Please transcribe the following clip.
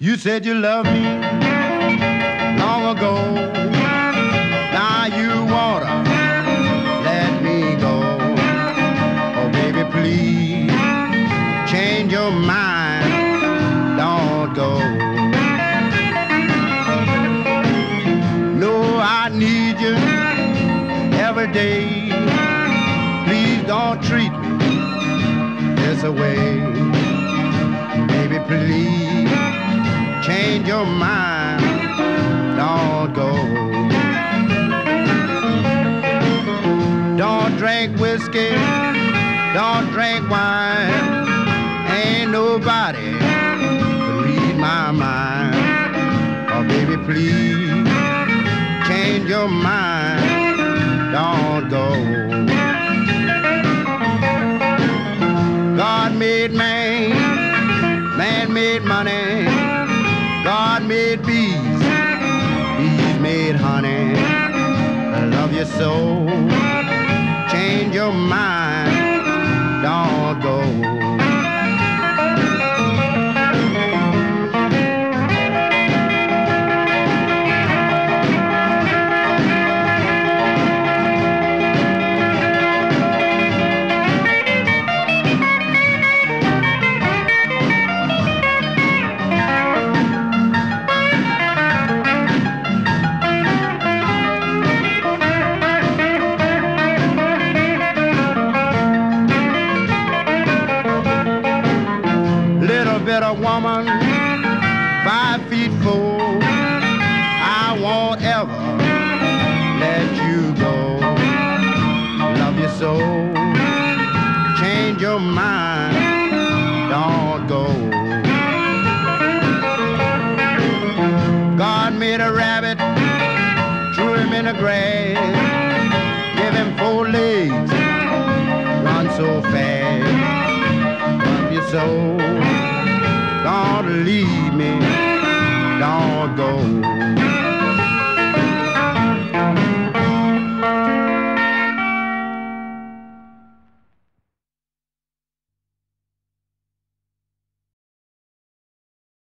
You said you loved me long ago. Now you wanna let me go. Oh, baby, please change your mind. Don't go. No, I need you every day. Please don't treat me this way. Baby, please change your mind, don't go. Don't drink whiskey, don't drink wine. Ain't nobody can read my mind. Oh, baby, please change your mind, don't go. God made man, man made money. God made bees, bees made honey. I love you so, change your mind, don't go. A woman 5'4", I won't ever let you go. Love you so, change your mind, don't go. God made a rabbit, threw him in the grass, give him four legs, run so fast. Love you so. Don't leave me, don't go.